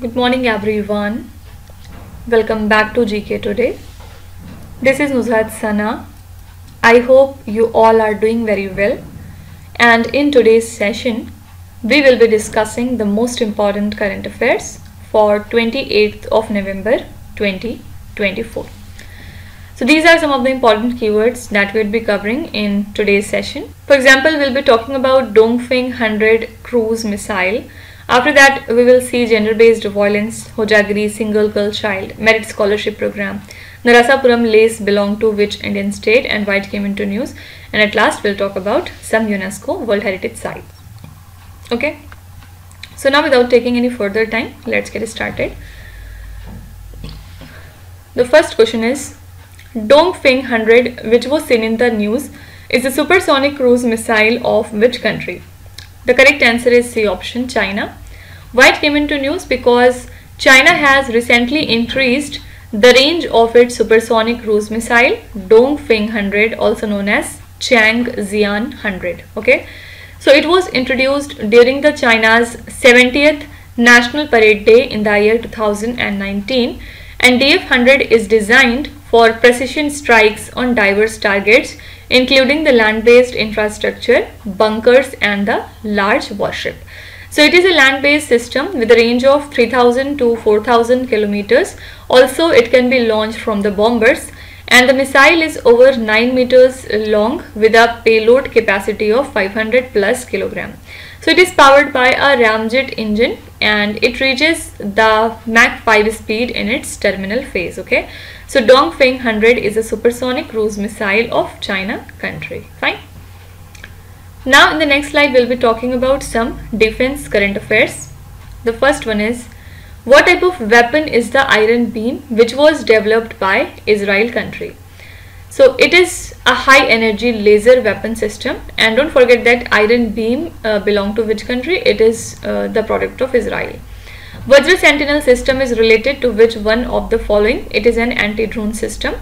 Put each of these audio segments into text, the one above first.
Good morning everyone. Welcome back to GK Today. This is Nuzhat Sana. I hope you all are doing very well. And in today's session, we will be discussing the most important current affairs for 28th of November 2024. So these are some of the important keywords that we'll be covering in today's session. For example, we'll be talking about Dongfeng 100 cruise missile. After that, we will see gender-based violence, Hojagiri single girl child, merit scholarship program, Narasapuram lace belong to which Indian state and why it came into news. And at last, we'll talk about some UNESCO World Heritage Sites. Okay. So now without taking any further time, let's get started. The first question is, Dongfeng 100, which was seen in the news, is a supersonic cruise missile of which country? The correct answer is C option, China. Why it came into news? Because China has recently increased the range of its supersonic cruise missile, Dongfeng 100, also known as Changxian-100. Okay, so it was introduced during the China's 70th National Parade Day in the year 2019, and DF-100 is designed for precision strikes on diverse targets, including the land-based infrastructure, bunkers and the large warship. So it is a land-based system with a range of 3,000 to 4,000 kilometers. Also, it can be launched from the bombers, and the missile is over 9 meters long with a payload capacity of 500+ kilograms. So it is powered by a ramjet engine and it reaches the Mach 5 speed in its terminal phase. Okay, so Dongfeng 100 is a supersonic cruise missile of China country. Fine. Now in the next slide, we'll be talking about some defense current affairs. The first one is, what type of weapon is the Iron Beam, which was developed by Israel country? So it is a high energy laser weapon system, and don't forget that Iron Beam belong to which country? It is the product of Israel. Vajra Sentinel system is related to which one of the following? It is an anti-drone system.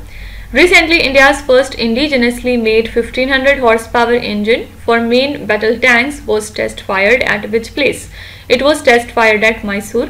Recently, India's first indigenously made 1500 horsepower engine for main battle tanks was test fired at which place? It was test fired at Mysore.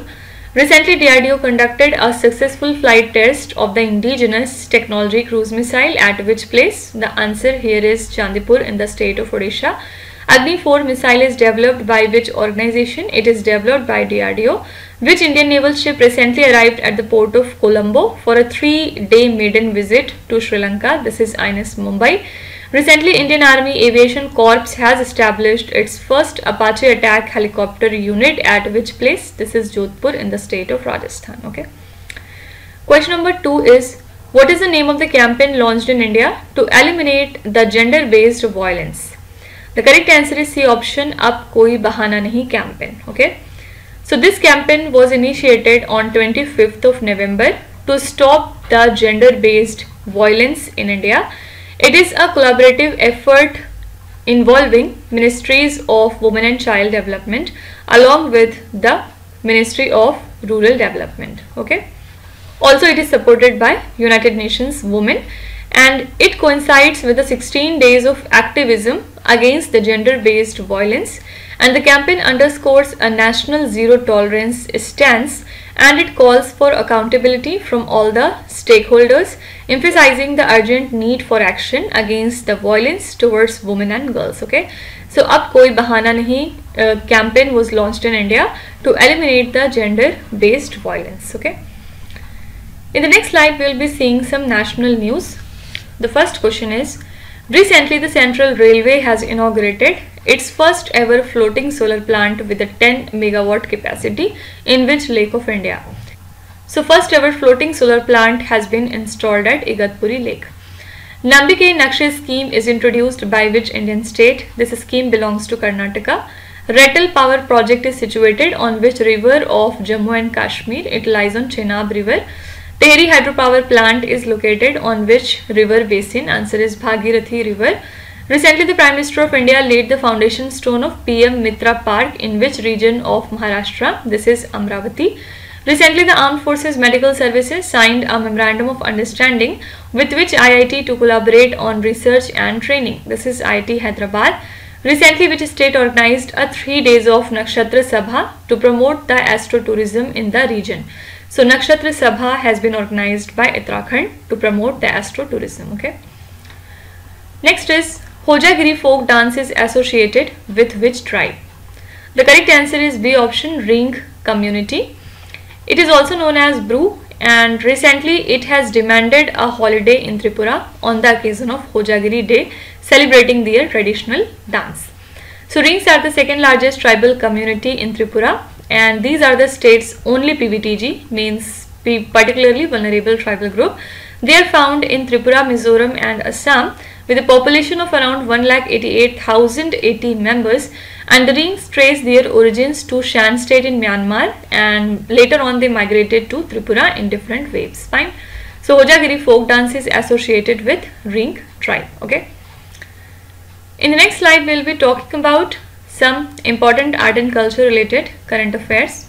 Recently, DRDO conducted a successful flight test of the indigenous technology cruise missile at which place? The answer here is Chandipur in the state of Odisha. Agni-4 missile is developed by which organization? It is developed by DRDO. Which Indian naval ship recently arrived at the port of Colombo for a 3-day maiden visit to Sri Lanka? This is INS Mumbai. Recently, Indian Army Aviation Corps has established its first Apache attack helicopter unit at which place? This is Jodhpur in the state of Rajasthan. Okay. Question number 2 is, what is the name of the campaign launched in India to eliminate the gender-based violence? The correct answer is C option, Ab Koi Bahana Nahi campaign. Okay. So this campaign was initiated on 25th of November to stop the gender-based violence in India. It is a collaborative effort involving Ministries of Women and Child Development along with the Ministry of Rural Development. Okay. Also, it is supported by United Nations Women, and it coincides with the 16 days of activism against the gender-based violence, and the campaign underscores a national zero-tolerance stance, and it calls for accountability from all the stakeholders, emphasizing the urgent need for action against the violence towards women and girls. Okay, so Ab Koi Bahana Nahi campaign was launched in India to eliminate the gender-based violence. Okay. In the next slide, we will be seeing some national news. The first question is, recently the Central Railway has inaugurated its first ever floating solar plant with a 10 megawatt capacity in which lake of India? So first ever floating solar plant has been installed at Igatpuri Lake. Nambike Nakshe scheme is introduced by which Indian state? This scheme belongs to Karnataka. Rattel power project is situated on which river of Jammu and Kashmir? It lies on Chenab River. Deheri hydropower plant is located on which river basin? Answer is Bhagirathi River. Recently, the Prime Minister of India laid the foundation stone of PM Mitra Park in which region of Maharashtra? This is Amravati. Recently, the Armed Forces Medical Services signed a memorandum of understanding with which IIT to collaborate on research and training? This is IIT Hyderabad. Recently, which state organized a 3 days of Nakshatra Sabha to promote the astro-tourism in the region. So, Nakshatra Sabha has been organized by Uttarakhand to promote the astro-tourism. Okay. Next is Hojagiri folk dance is associated with which tribe? The correct answer is B option, Reang community. It is also known as Bru, and recently it has demanded a holiday in Tripura on the occasion of Hojagiri Day, celebrating their traditional dance. So, Reangs are the second largest tribal community in Tripura, and these are the state's only PVTG, means particularly vulnerable tribal group. They are found in Tripura, Mizoram and Assam with a population of around 188,080 members, and the Reangs trace their origins to Shan state in Myanmar, and later on they migrated to Tripura in different waves. Fine. So, Hojagiri folk dance is associated with Reang tribe. Okay. In the next slide, we will be talking about some important art and culture related current affairs.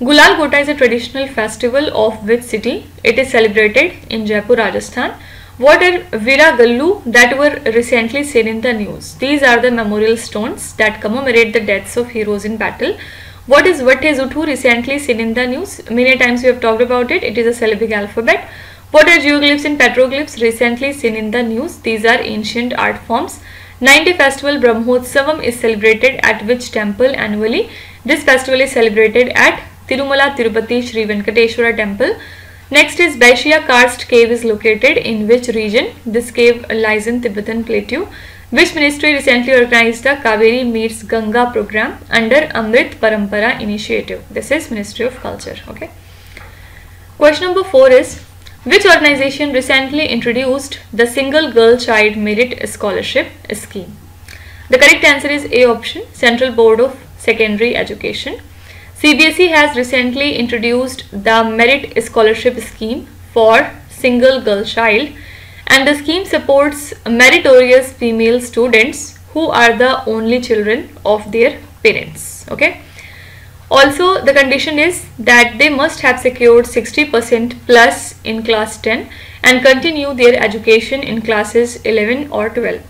Gulal Gota is a traditional festival of which city? It is celebrated in Jaipur, Rajasthan. What are Veera Gallu that were recently seen in the news? These are the memorial stones that commemorate the deaths of heroes in battle. What is Vattezuthu recently seen in the news? Many times we have talked about it. It is a syllabic alphabet. What are geoglyphs and petroglyphs recently seen in the news? These are ancient art forms. 9-day festival Brahmotsavam is celebrated at which temple annually? This festival is celebrated at Tirumala Tirupati Sri Venkateshwara temple. Next is Baishya Karst cave is located in which region? This cave lies in Tibetan plateau. Which ministry recently organized the Kaveri meets Ganga program under Amrit Parampara initiative? This is Ministry of Culture. Okay. Question number 4 is, which organization recently introduced the Single Girl Child Merit Scholarship Scheme? The correct answer is A option, Central Board of Secondary Education. CBSE has recently introduced the Merit Scholarship Scheme for Single Girl Child, and the scheme supports meritorious female students who are the only children of their parents. Okay. Also, the condition is that they must have secured 60% plus in class 10 and continue their education in classes 11 or 12.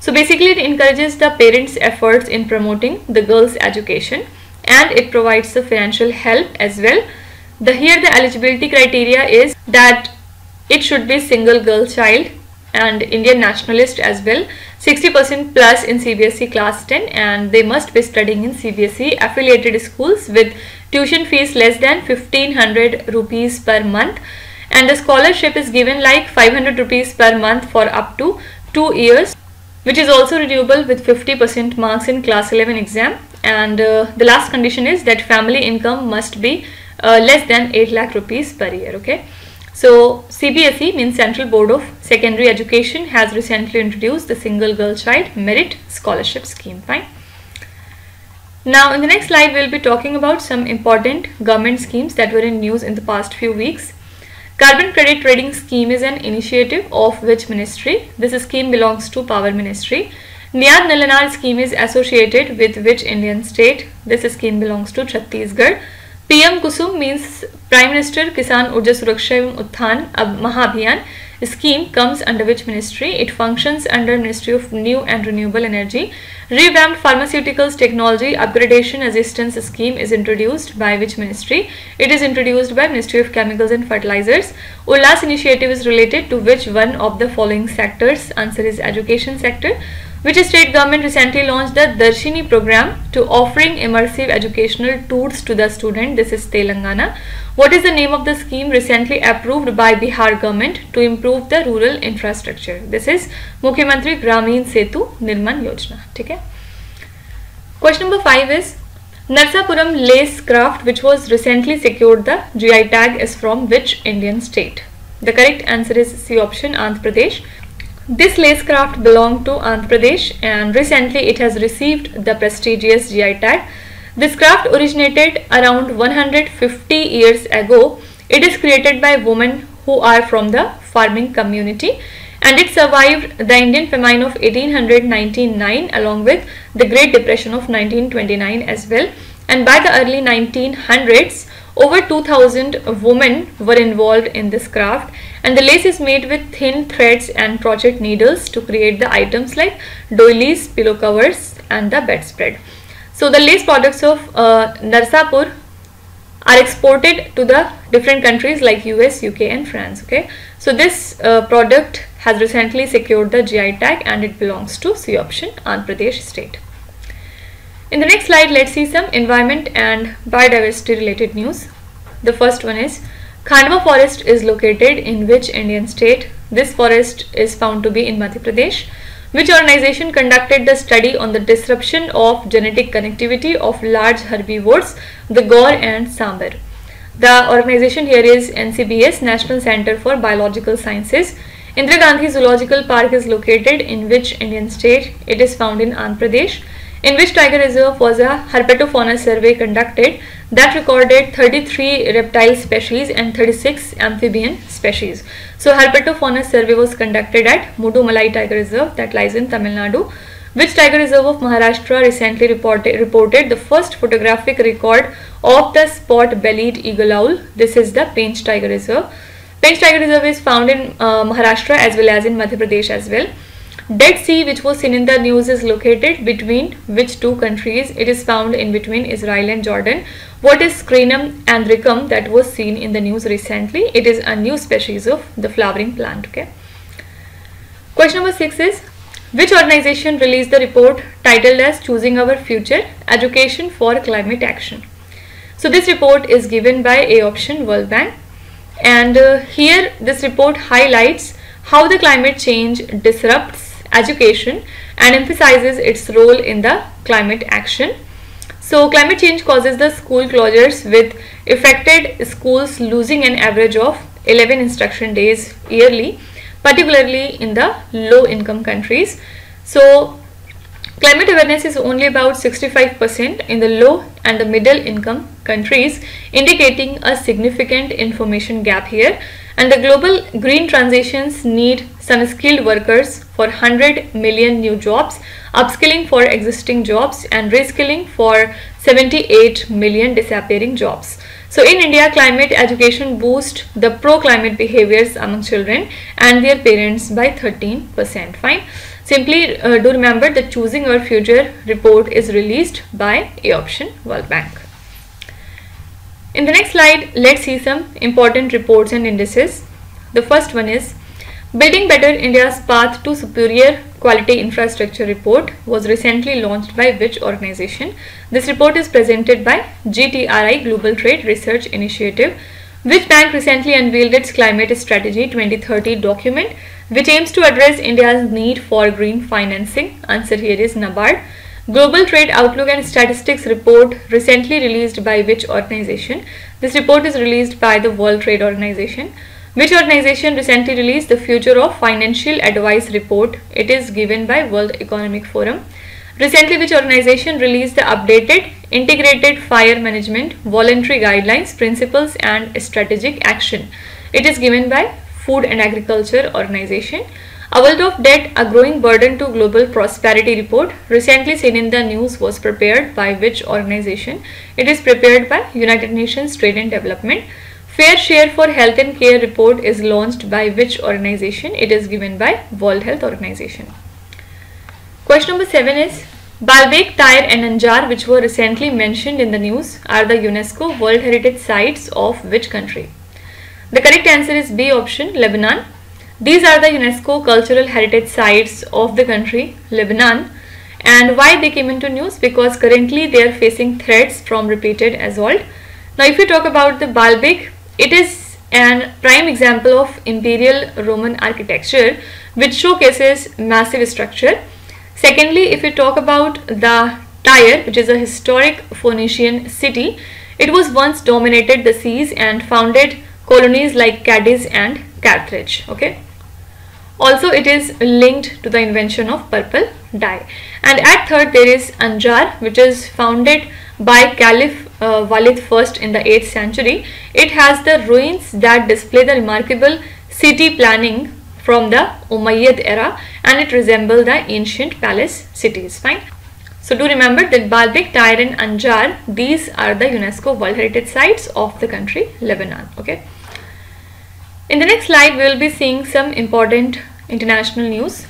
So, basically it encourages the parents' efforts in promoting the girls' education, and it provides the financial help as well. Here the eligibility criteria is that it should be single girl child and Indian nationalist as well, 60% plus in CBSE class 10, and they must be studying in CBSE affiliated schools with tuition fees less than 1500 rupees per month, and the scholarship is given like 500 rupees per month for up to 2 years, which is also renewable with 50% marks in class 11 exam, and the last condition is that family income must be less than 8 lakh rupees per year. Okay. So, CBSE means Central Board of Secondary Education has recently introduced the Single Girl Child Merit Scholarship Scheme. Fine. Now, in the next slide, we will be talking about some important government schemes that were in news in the past few weeks. Carbon Credit Trading Scheme is an initiative of which ministry? This scheme belongs to Power Ministry. Niyad Nalanar scheme is associated with which Indian state? This scheme belongs to Chhattisgarh. PM Kusum means Prime Minister Kisan Urja Suraksha Evam Utthan Mahabhiyan scheme comes under which ministry? It functions under Ministry of New and Renewable Energy. Revamped Pharmaceuticals Technology Upgradation Assistance Scheme is introduced by which ministry? It is introduced by Ministry of Chemicals and Fertilizers. Ullas initiative is related to which one of the following sectors? Answer is education sector. Which state government recently launched the Darshini program to offering immersive educational tours to the student? This is Telangana. What is the name of the scheme recently approved by Bihar government to improve the rural infrastructure? This is Mukhyamantri Gramin Setu Nirman Yojana. Okay? Question number 5 is, Narasapuram lace craft which was recently secured the GI tag is from which Indian state? The correct answer is C option, Andhra Pradesh. This lace craft belonged to Andhra Pradesh, and recently it has received the prestigious GI tag. This craft originated around 150 years ago. It is created by women who are from the farming community, and it survived the Indian famine of 1899 along with the Great Depression of 1929 as well. And by the early 1900s, over 2000 women were involved in this craft, and the lace is made with thin threads and crochet needles to create the items like doilies, pillow covers and the bedspread. So the lace products of Narsapur are exported to the different countries like US, UK and France. Okay, so this product has recently secured the GI tag and it belongs to C option, Andhra Pradesh state. In the next slide, let's see some environment and biodiversity related news. The first one is Khandwa forest is located in which Indian state? This forest is found to be in Madhya Pradesh. Which organization conducted the study on the disruption of genetic connectivity of large herbivores, the gaur and sambar? The organization here is NCBS, National Center for Biological Sciences. Indira Gandhi Zoological Park is located in which Indian state? It is found in Andhra Pradesh. In which tiger reserve was a herpetofauna survey conducted that recorded 33 reptile species and 36 amphibian species? So herpetofauna survey was conducted at Mudumalai Tiger Reserve that lies in Tamil Nadu. Which tiger reserve of Maharashtra recently reported the first photographic record of the spot-bellied eagle owl? This is the Pench Tiger Reserve. Pench Tiger Reserve is found in Maharashtra as well as in Madhya Pradesh as well. Dead Sea, which was seen in the news, is located between which two countries? It is found in between Israel and Jordan. What is Crinum anthraicum that was seen in the news recently? It is a new species of the flowering plant. Okay. Question number 6 is which organization released the report titled as Choosing Our Future: Education for Climate Action? So this report is given by A option, World Bank, and here this report highlights how the climate change disrupts education and emphasizes its role in the climate action. So climate change causes the school closures, with affected schools losing an average of 11 instruction days yearly, particularly in the low income countries. So climate awareness is only about 65% in the low and the middle income countries, indicating a significant information gap here. And the global green transitions need some skilled workers for 100 million new jobs, upskilling for existing jobs and reskilling for 78 million disappearing jobs. So in India, climate education boosts the pro-climate behaviors among children and their parents by 13%. Fine. Simply do remember that Choosing Our Future report is released by A option, World Bank. In the next slide, let's see some important reports and indices. The first one is Building Better India's Path to Superior Quality Infrastructure report was recently launched by which organization? This report is presented by GTRI, Global Trade Research Initiative. Which bank recently unveiled its Climate Strategy 2030 document, which aims to address India's need for green financing? Answer here is NABARD. Global Trade Outlook and Statistics report recently released by which organization? This report is released by the World Trade Organization. Which organization recently released the Future of Financial Advice report? It is given by World Economic Forum. Recently, which organization released the updated Integrated Fire Management Voluntary Guidelines, Principles and Strategic Action? It is given by Food and Agriculture Organization. A World of Debt, a Growing Burden to Global Prosperity report, recently seen in the news, was prepared by which organization? It is prepared by United Nations Trade and Development. Fair Share for Health and Care report is launched by which organization? It is given by World Health Organization. Question number 7 is Baalbek, Tyre and Anjar, which were recently mentioned in the news, are the UNESCO World Heritage Sites of which country? The correct answer is B option, Lebanon. These are the UNESCO Cultural Heritage Sites of the country, Lebanon. And why they came into news? Because currently they are facing threats from repeated assault. Now if you talk about the Baalbek, it is a prime example of Imperial Roman architecture which showcases massive structure. Secondly, if you talk about the Tyre, which is a historic Phoenician city, it was once dominated the seas and founded colonies like Cadiz and Carthage. Okay. Also, it is linked to the invention of purple dye. And at third, there is Anjar, which is founded by Caliph Walid I in the 8th century. It has the ruins that display the remarkable city planning from the Umayyad era, and it resembles the ancient palace cities. Fine. So do remember that Baalbek, Tyre and Anjar, these are the UNESCO World Heritage Sites of the country, Lebanon. Okay. In the next slide, we will be seeing some important international news.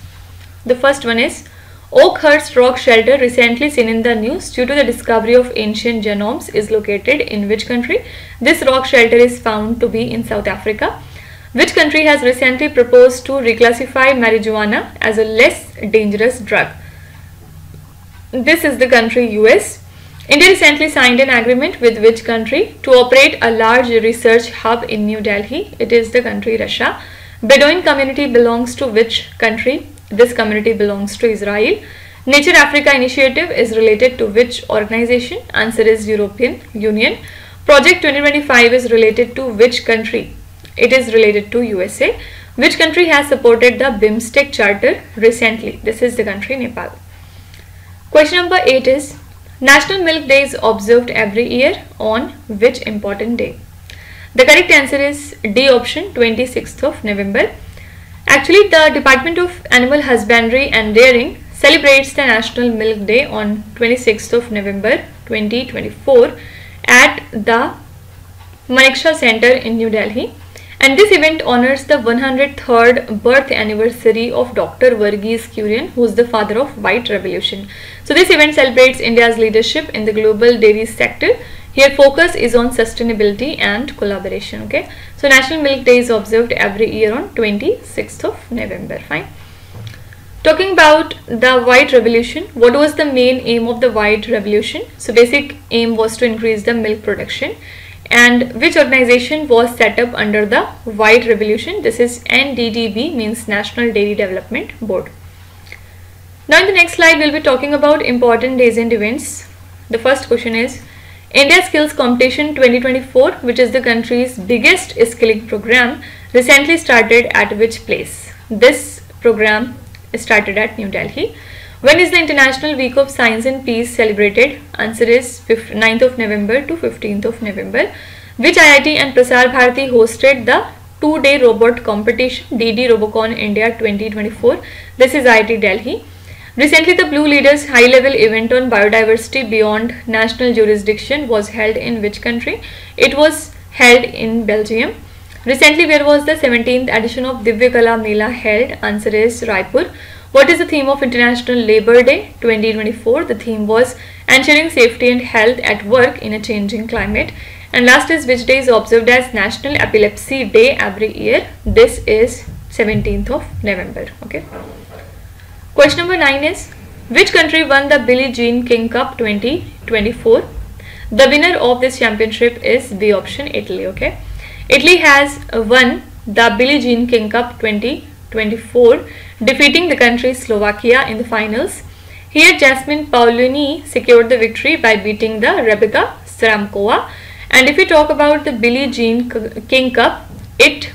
The first one is Oakhurst Rock Shelter, recently seen in the news due to the discovery of ancient genomes, is located in which country? This rock shelter is found to be in South Africa. Which country has recently proposed to reclassify marijuana as a less dangerous drug? This is the country US. India recently signed an agreement with which country to operate a large research hub in New Delhi? It is the country Russia. Bedouin community belongs to which country? This community belongs to Israel. Nature Africa initiative is related to which organization? Answer is European Union. Project 2025 is related to which country? It is related to USA. Which country has supported the BIMSTEC Charter recently? This is the country Nepal. Question number 8 is, National Milk Day is observed every year on which important day? The correct answer is D option, 26th of November. Actually, the Department of Animal Husbandry and Dairying celebrates the National Milk Day on 26th of November 2024 at the Manekshaw Center in New Delhi. And this event honors the 103rd birth anniversary of Dr. Verghese Kurian, who is the father of White Revolution. So this event celebrates India's leadership in the global dairy sector. Here focus is on sustainability and collaboration. Okay, so National Milk Day is observed every year on 26th of November. Fine. Talking about the White Revolution, what was the main aim of the White Revolution? So basic aim was to increase the milk production. And which organization was set up under the White Revolution? This is NDDB, means National Dairy Development Board. Now in the next slide, we'll be talking about important days and events. The first question is, India Skills Competition 2024, which is the country's biggest skilling program, recently started at which place? This program started at New Delhi. When is the International Week of Science and Peace celebrated? Answer is 9th of November to 15th of November. Which IIT and Prasar Bharati hosted the two-day robot competition DD Robocon India 2024? This is IIT Delhi. Recently, the Blue Leaders high-level event on biodiversity beyond national jurisdiction was held in which country? It was held in Belgium. Recently, where was the 17th edition of Divya Kala Mela held? Answer is Raipur. What is the theme of International Labour Day 2024? The theme was ensuring safety and health at work in a changing climate. And last is, which day is observed as National Epilepsy Day every year? This is 17th of November. Okay. Question number 9 is, which country won the Billie Jean King Cup 2024? The winner of this championship is B option, Italy. Okay. Italy has won the Billie Jean King Cup 2024, defeating the country Slovakia in the finals. Here Jasmine Paolini secured the victory by beating the Rebecca Sramkova. And if we talk about the Billie Jean King Cup, it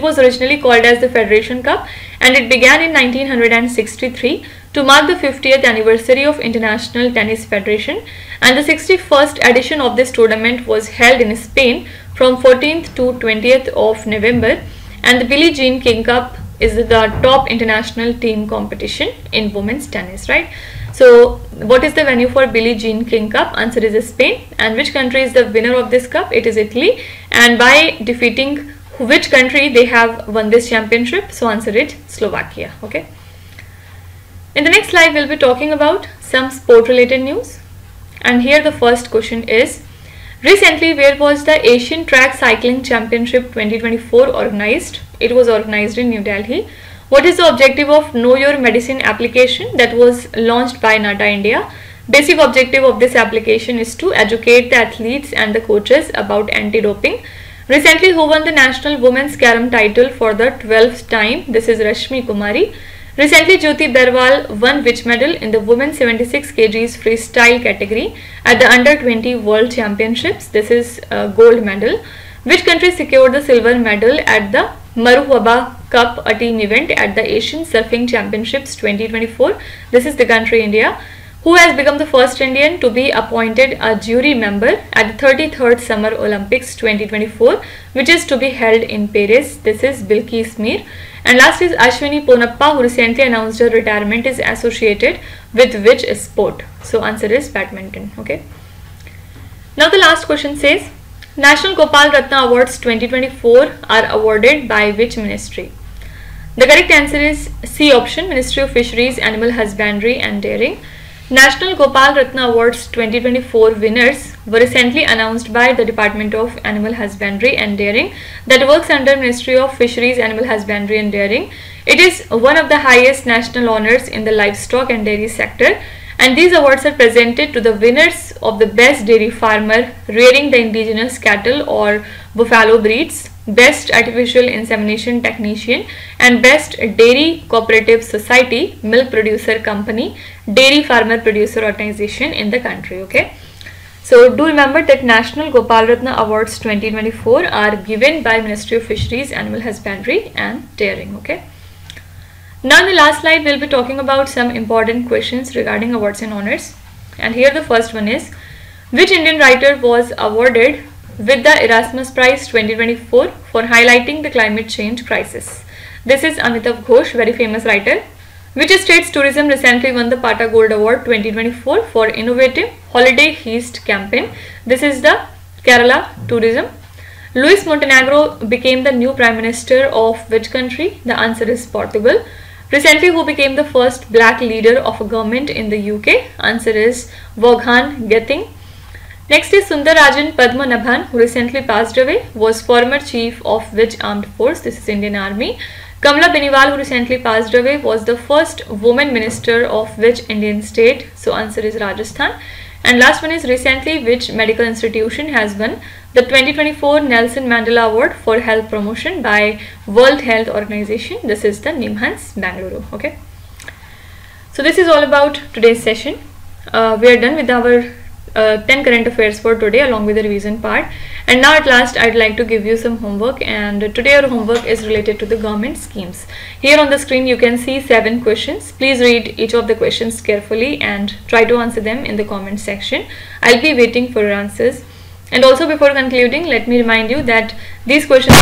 was originally called as the Federation Cup, and it began in 1963 to mark the 50th anniversary of International Tennis Federation, and the 61st edition of this tournament was held in Spain from 14th to 20th of November. And the Billie Jean King Cup is the top international team competition in women's tennis, right? So what is the venue for Billie Jean King Cup? Answer is Spain. And which country is the winner of this cup? It is Italy. And by defeating which country they have won this championship? So answer is Slovakia. Okay. In the next slide, we'll be talking about some sport related news. And here the first question is, recently, where was the Asian Track Cycling Championship 2024 organized? It was organized in New Delhi. What is the objective of Know Your Medicine application that was launched by NATA India? Basic objective of this application is to educate the athletes and the coaches about anti-doping. Recently, who won the National Women's Carom title for the 12th time? This is Rashmi Kumari. Recently, Jyoti Berwal won which medal in the women's 76 kgs freestyle category at the Under 20 World Championships? This is a gold medal. Which country secured the silver medal at the Maruhaba Cup, a team event at the Asian Surfing Championships 2024? This is the country India. Who has become the first Indian to be appointed a jury member at the 33rd Summer Olympics 2024, which is to be held in Paris? This is Bilkis Mir. And last is Ashwini Ponappa, who recently announced her retirement is associated with which sport? So answer is badminton. Okay. Now the last question says, National Gopal Ratna Awards 2024 are awarded by which ministry? The correct answer is C option, Ministry of Fisheries, Animal Husbandry and Dairy. National Gopal Ratna Awards 2024 winners were recently announced by the Department of Animal Husbandry and Dairying that works under Ministry of Fisheries, Animal Husbandry and Dairying. It is one of the highest national honors in the livestock and dairy sector, and these awards are presented to the winners of the best dairy farmer rearing the indigenous cattle or buffalo breeds, best artificial insemination technician, and best dairy cooperative society, milk producer company, dairy farmer producer organization in the country. Okay, so do remember that National Gopal Ratna Awards 2024 are given by Ministry of Fisheries, Animal Husbandry and Dairying. Okay, now in the last slide we'll be talking about some important questions regarding awards and honors, and here the first one is, which Indian writer was awarded with the Erasmus Prize 2024 for highlighting the climate change crisis? This is Amitav Ghosh, very famous writer. Which state's tourism recently won the Pata Gold Award 2024 for innovative holiday heist campaign? This is the Kerala tourism. Luis Montenegro became the new prime minister of which country? The answer is Portugal. Recently, who became the first black leader of a government in the UK? Answer is Vaughan Getting. Next is Sundararajan Padmanabhan, who recently passed away, was former chief of which armed force? This is Indian Army. Kamala Beniwal, who recently passed away, was the first woman minister of which Indian state? So answer is Rajasthan. And last one is, recently which medical institution has won the 2024 Nelson Mandela Award for Health Promotion by World Health Organization? This is the NIMHANS, Bangalore. Okay. So this is all about today's session. We are done with our 10 current affairs for today along with the revision part, and now at last I'd like to give you some homework, and today our homework is related to the government schemes. Here on the screen you can see 7 questions. Please read each of the questions carefully and try to answer them in the comment section. I'll be waiting for your answers. And also, before concluding, let me remind you that these questions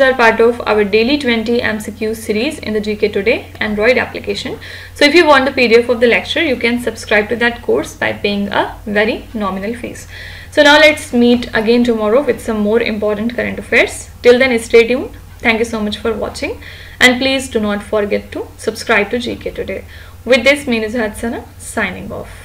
are part of our daily 20 MCQ series in the GK Today Android application. So if you want the PDF of the lecture, you can subscribe to that course by paying a very nominal fees. So now let's meet again tomorrow with some more important current affairs. Till then, stay tuned. Thank you so much for watching, and please do not forget to subscribe to GK Today. With this, Meenu Hatsana signing off.